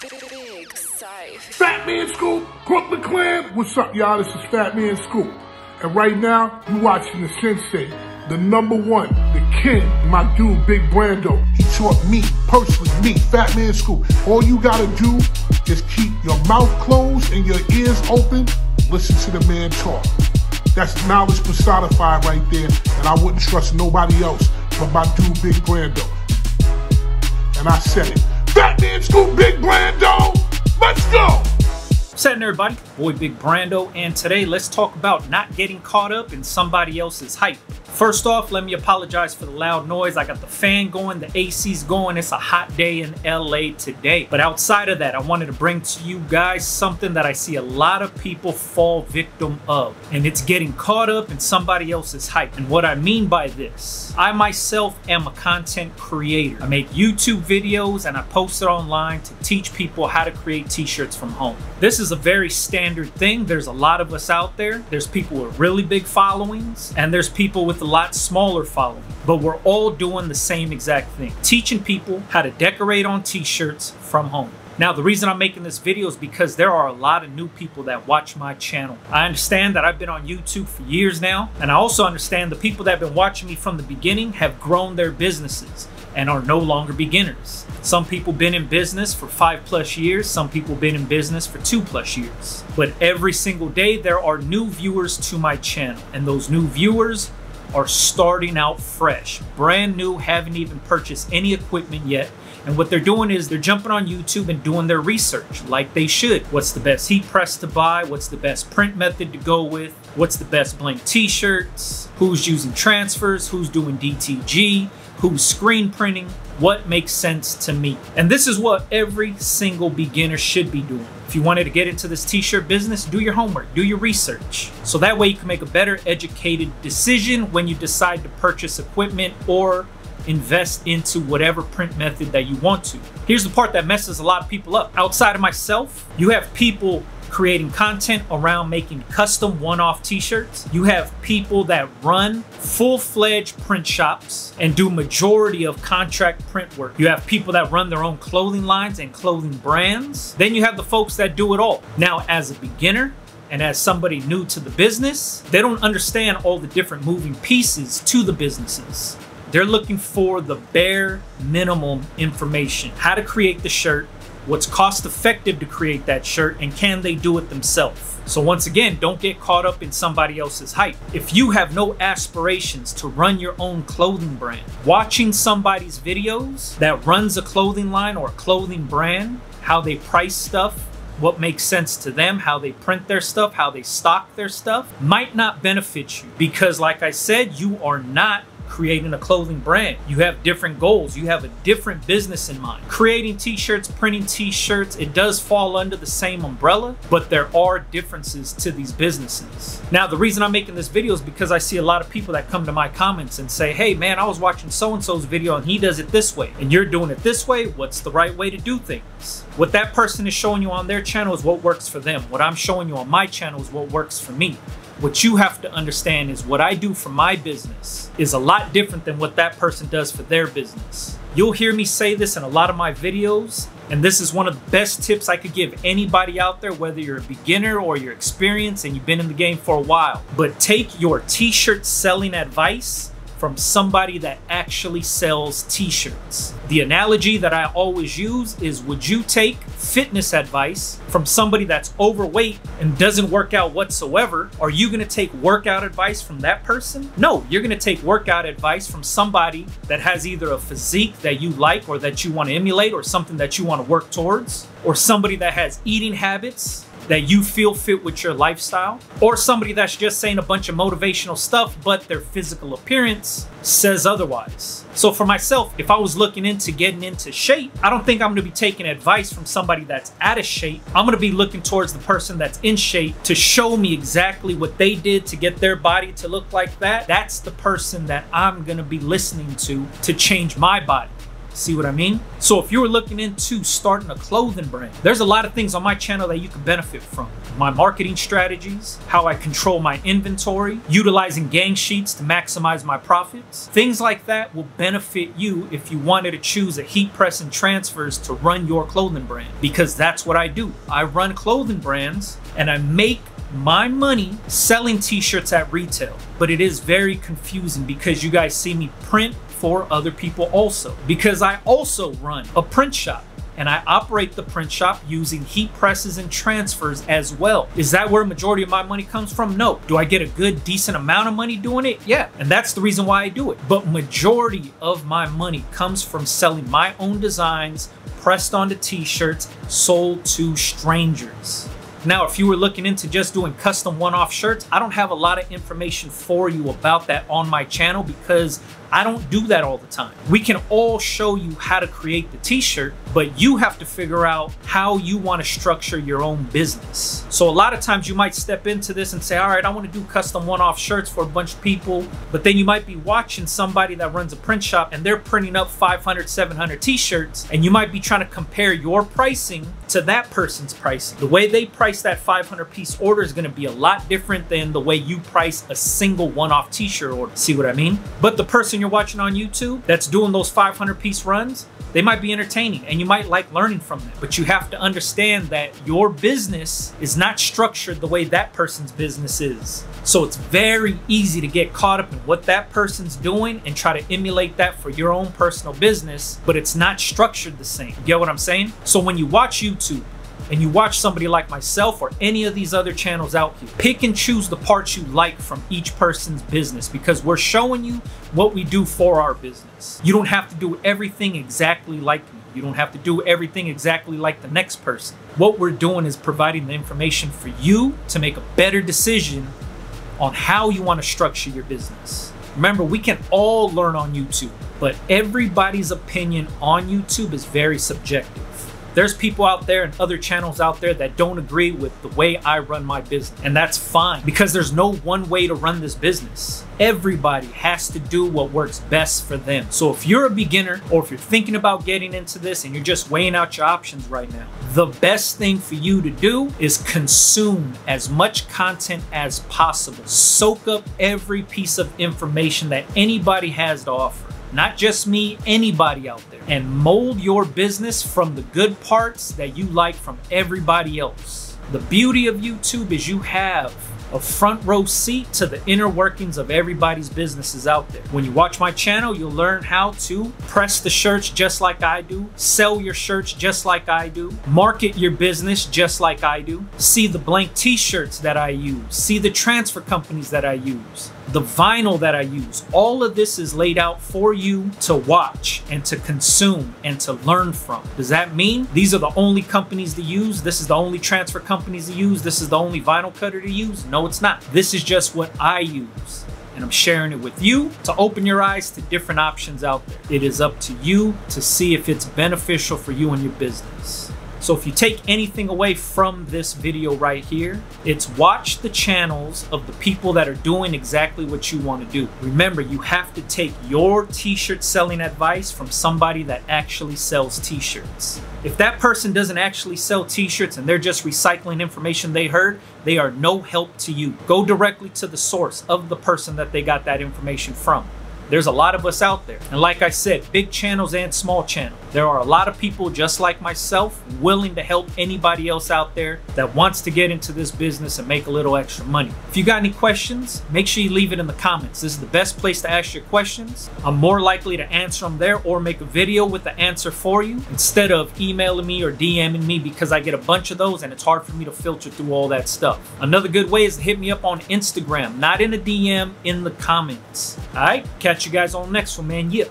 Big safe. Fat Man School, Brooklyn Clan. What's up, y'all? This is Fat Man School. And right now, you watching the sensei, the number one, the king, my dude, Big Brandoh. He taught me, personally, me, Fat Man School. All you gotta do is keep your mouth closed and your ears open. Listen to the man talk. That's knowledge personified right there. And I wouldn't trust nobody else but my dude, Big Brandoh. And I said it. Fat Man School, Big Brandoh. Let's go. What's happening, everybody? Boy, Big Brandoh. And today, let's talk about not getting caught up in somebody else's hype. First off, let me apologize for the loud noise. I got the fan going, the AC's going. It's a hot day in LA today. But outside of that, I wanted to bring to you guys something that I see a lot of people fall victim of, and it's getting caught up in somebody else's hype. And what I mean by this, I myself am a content creator. I make YouTube videos and I post it online to teach people how to create t-shirts from home. This is a very standard thing. There's a lot of us out there. There's people with really big followings and there's people with a lot smaller following, but we're all doing the same exact thing, teaching people how to decorate on t-shirts from home. Now, the reason I'm making this video is because there are a lot of new people that watch my channel. I understand that I've been on YouTube for years now, and I also understand the people that have been watching me from the beginning have grown their businesses and are no longer beginners. Some people been in business for 5+ years, some people been in business for 2+ years. But every single day, there are new viewers to my channel, and those new viewers are starting out fresh, brand new, haven't even purchased any equipment yet. And what they're doing is they're jumping on YouTube and doing their research like they should. What's the best heat press to buy? What's the best print method to go with? What's the best blank t-shirts? Who's using transfers? Who's doing DTG? Who's screen printing? What makes sense to me? And this is what every single beginner should be doing. If you wanted to get into this t-shirt business, do your homework, do your research. So that way you can make a better educated decision when you decide to purchase equipment or invest into whatever print method that you want to. Here's the part that messes a lot of people up. Outside of myself, you have people creating content around making custom one-off t-shirts. You have people that run full-fledged print shops and do majority of contract print work. You have people that run their own clothing lines and clothing brands. Then you have the folks that do it all. Now, as a beginner and as somebody new to the business, they don't understand all the different moving pieces to the businesses. They're looking for the bare minimum information, how to create the shirt, what's cost effective to create that shirt, and can they do it themselves? So once again, don't get caught up in somebody else's hype. If you have no aspirations to run your own clothing brand, watching somebody's videos that runs a clothing line or a clothing brand, how they price stuff, what makes sense to them, how they print their stuff, how they stock their stuff, might not benefit you because, like I said, you are not creating a clothing brand. You have different goals. You have a different business in mind. Creating t-shirts, printing t-shirts, it does fall under the same umbrella, but there are differences to these businesses. Now, the reason I'm making this video is because I see a lot of people that come to my comments and say, hey man, I was watching so-and-so's video and he does it this way and you're doing it this way. What's the right way to do things? What that person is showing you on their channel is what works for them. What I'm showing you on my channel is what works for me. What you have to understand is what I do for my business is a lot different than what that person does for their business. You'll hear me say this in a lot of my videos, and this is one of the best tips I could give anybody out there, whether you're a beginner or you're experienced and you've been in the game for a while. But take your t-shirt selling advice from somebody that actually sells t-shirts. The analogy that I always use is, would you take fitness advice from somebody that's overweight and doesn't work out whatsoever? Are you gonna take workout advice from that person? No, you're gonna take workout advice from somebody that has either a physique that you like or that you wanna emulate or something that you wanna work towards, or somebody that has eating habits that you feel fit with your lifestyle, or somebody that's just saying a bunch of motivational stuff, but their physical appearance says otherwise. So for myself, if I was looking into getting into shape, I don't think I'm gonna be taking advice from somebody that's out of shape. I'm gonna be looking towards the person that's in shape to show me exactly what they did to get their body to look like that. That's the person that I'm gonna be listening to change my body. See what I mean? So if you're looking into starting a clothing brand, there's a lot of things on my channel that you can benefit from. My marketing strategies, how I control my inventory, utilizing gang sheets to maximize my profits. Things like that will benefit you if you wanted to choose a heat press and transfers to run your clothing brand, because that's what I do. I run clothing brands and I make my money selling t-shirts at retail. But it is very confusing because you guys see me print for other people also, because I also run a print shop and I operate the print shop using heat presses and transfers as well. Is that where a majority of my money comes from? No. Do I get a good, decent amount of money doing it? Yeah, and that's the reason why I do it. But majority of my money comes from selling my own designs, pressed onto t-shirts, sold to strangers. Now, if you were looking into just doing custom one-off shirts, I don't have a lot of information for you about that on my channel because I don't do that all the time. We can all show you how to create the t-shirt, but you have to figure out how you want to structure your own business. So a lot of times you might step into this and say, all right, I want to do custom one-off shirts for a bunch of people, but then you might be watching somebody that runs a print shop and they're printing up 500, 700 t-shirts, and you might be trying to compare your pricing to that person's pricing. The way they price that 500-piece order is going to be a lot different than the way you price a single one-off t-shirt order. See what I mean? But the person you're watching on YouTube that's doing those 500-piece runs, they might be entertaining and you might like learning from them, but you have to understand that your business is not structured the way that person's business is. So it's very easy to get caught up in what that person's doing and try to emulate that for your own personal business, but it's not structured the same. You get what I'm saying? So when you watch YouTube and you watch somebody like myself or any of these other channels out here, pick and choose the parts you like from each person's business, because we're showing you what we do for our business. You don't have to do everything exactly like me. You don't have to do everything exactly like the next person. What we're doing is providing the information for you to make a better decision on how you want to structure your business. Remember, we can all learn on YouTube, but everybody's opinion on YouTube is very subjective. There's people out there and other channels out there that don't agree with the way I run my business. And that's fine, because there's no one way to run this business. Everybody has to do what works best for them. So if you're a beginner or if you're thinking about getting into this and you're just weighing out your options right now, the best thing for you to do is consume as much content as possible. Soak up every piece of information that anybody has to offer. Not just me, anybody out there. And mold your business from the good parts that you like from everybody else. The beauty of YouTube is you have a front row seat to the inner workings of everybody's businesses out there. When you watch my channel, you'll learn how to press the shirts just like I do, sell your shirts just like I do, market your business just like I do, see the blank t-shirts that I use, see the transfer companies that I use, the vinyl that I use. All of this is laid out for you to watch and to consume and to learn from. Does that mean these are the only companies to use? This is the only transfer companies to use? This is the only vinyl cutter to use? No, it's not. This is just what I use, and I'm sharing it with you to open your eyes to different options out there. It is up to you to see if it's beneficial for you and your business. So if you take anything away from this video right here, it's watch the channels of the people that are doing exactly what you want to do. Remember, you have to take your t-shirt selling advice from somebody that actually sells t-shirts. If that person doesn't actually sell t-shirts and they're just recycling information they heard, they are no help to you. Go directly to the source of the person that they got that information from. There's a lot of us out there. And like I said, big channels and small channels. There are a lot of people just like myself willing to help anybody else out there that wants to get into this business and make a little extra money. If you got any questions, make sure you leave it in the comments. This is the best place to ask your questions. I'm more likely to answer them there or make a video with the answer for you instead of emailing me or DMing me, because I get a bunch of those and it's hard for me to filter through all that stuff. Another good way is to hit me up on Instagram, not in a DM, in the comments. All right, catch you guys on the next one, man. Yeah.